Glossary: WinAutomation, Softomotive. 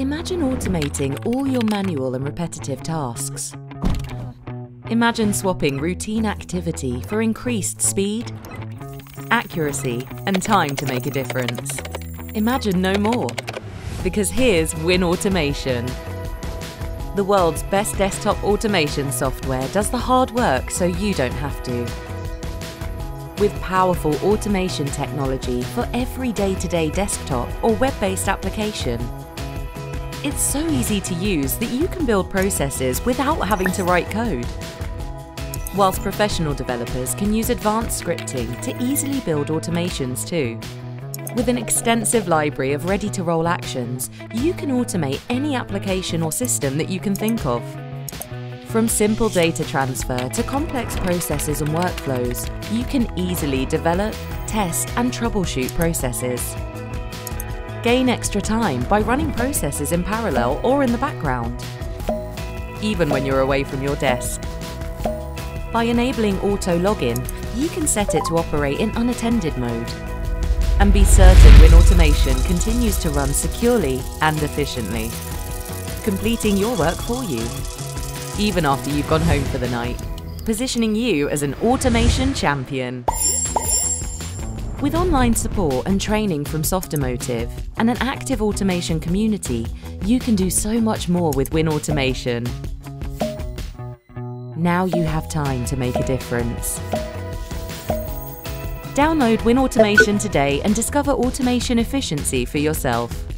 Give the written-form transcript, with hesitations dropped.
Imagine automating all your manual and repetitive tasks. Imagine swapping routine activity for increased speed, accuracy, and time to make a difference. Imagine no more, because here's WinAutomation. The world's best desktop automation software does the hard work so you don't have to. With powerful automation technology for every day-to-day desktop or web-based application. It's so easy to use that you can build processes without having to write code. Whilst professional developers can use advanced scripting to easily build automations too. With an extensive library of ready-to-roll actions, you can automate any application or system that you can think of. From simple data transfer to complex processes and workflows, you can easily develop, test, and troubleshoot processes. Gain extra time by running processes in parallel or in the background, even when you're away from your desk. By enabling auto login, you can set it to operate in unattended mode and be certain WinAutomation continues to run securely and efficiently, completing your work for you, even after you've gone home for the night, positioning you as an automation champion. With online support and training from Softomotive and an active automation community, you can do so much more with WinAutomation. Now you have time to make a difference. Download WinAutomation today and discover automation efficiency for yourself.